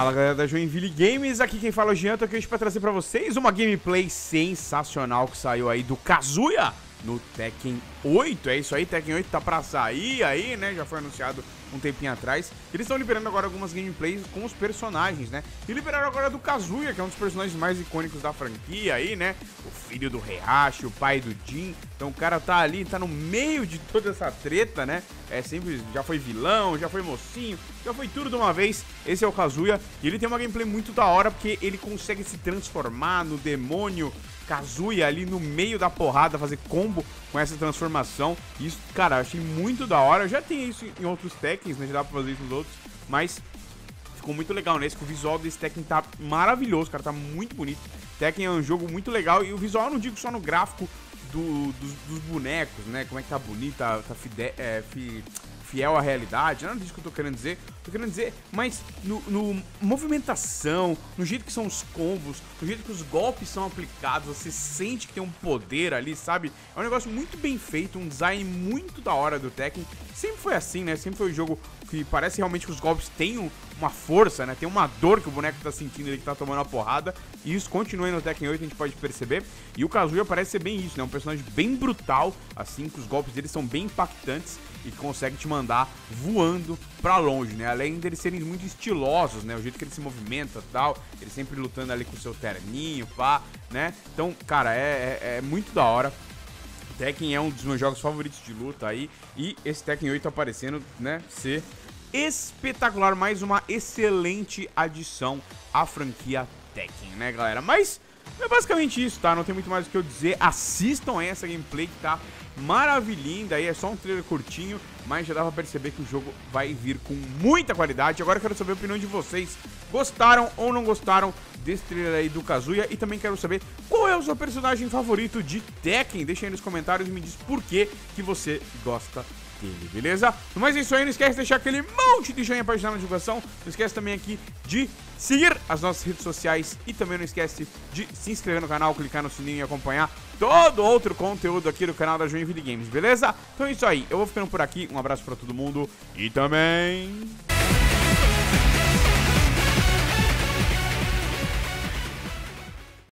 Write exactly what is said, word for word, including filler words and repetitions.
Fala galera da Joinville Games, aqui quem fala é o Gento, aqui hoje pra trazer pra vocês uma gameplay sensacional que saiu aí do Kazuya no Tekken oito, é isso aí, Tekken oito tá pra sair aí, né, já foi anunciado um tempinho atrás. Eles estão liberando agora algumas gameplays com os personagens, né, e liberaram agora do Kazuya, que é um dos personagens mais icônicos da franquia aí, né, o filho do Heihachi, o pai do Jin. Então o cara tá ali, tá no meio de toda essa treta, né, é sempre, já foi vilão, já foi mocinho, já foi tudo de uma vez. Esse é o Kazuya, e ele tem uma gameplay muito da hora, porque ele consegue se transformar no demônio Kazuya ali no meio da porrada, fazer combo com essa transformação. Isso, cara, eu achei muito da hora. Eu já tenho isso em outros Tekkens, né? Já dá pra fazer isso nos outros, mas ficou muito legal nesse, que o visual desse Tekken tá maravilhoso, cara, tá muito bonito. Tekken é um jogo muito legal, e o visual eu não digo só no gráfico do, dos, dos bonecos, né? Como é que tá bonito, tá, tá fide, é, fi, fiel à realidade, não é disso que eu tô querendo dizer. Tô querendo dizer, mas no, no movimentação, no jeito que são os combos, no jeito que os golpes são aplicados, você sente que tem um poder ali, sabe? É um negócio muito bem feito, um design muito da hora do Tekken. Sempre foi assim, né? Sempre foi um jogo que parece realmente que os golpes têm uma força, né? Tem uma dor que o boneco tá sentindo, ele que tá tomando a porrada. E isso continua aí no Tekken oito, a gente pode perceber. E o Kazuya parece ser bem isso, né? Um personagem bem brutal, assim, que os golpes dele são bem impactantes e consegue te mandar voando pra longe, né? Além deles serem muito estilosos, né? O jeito que ele se movimenta e tal, ele sempre lutando ali com o seu terninho, pá, né? Então, cara, é, é, é muito da hora. Tekken é um dos meus jogos favoritos de luta aí, e esse Tekken oito tá aparecendo, né, ser espetacular, mais uma excelente adição à franquia Tekken, né, galera? Mas é basicamente isso, tá? Não tem muito mais o que eu dizer. Assistam essa gameplay que tá maravilhinda aí, é só um trailer curtinho, mas já dá pra perceber que o jogo vai vir com muita qualidade. Agora eu quero saber a opinião de vocês, gostaram ou não gostaram desse trailer aí do Kazuya, e também quero saber qual é o seu personagem favorito de Tekken. Deixa aí nos comentários e me diz por que que você gosta dele, beleza? Mas é isso aí, não esquece de deixar aquele monte de joinha pra ajudar na divulgação, não esquece também aqui de seguir as nossas redes sociais, e também não esquece de se inscrever no canal, clicar no sininho e acompanhar todo outro conteúdo aqui do canal da Joinville Games, beleza? Então é isso aí, eu vou ficando por aqui, um abraço pra todo mundo, e também...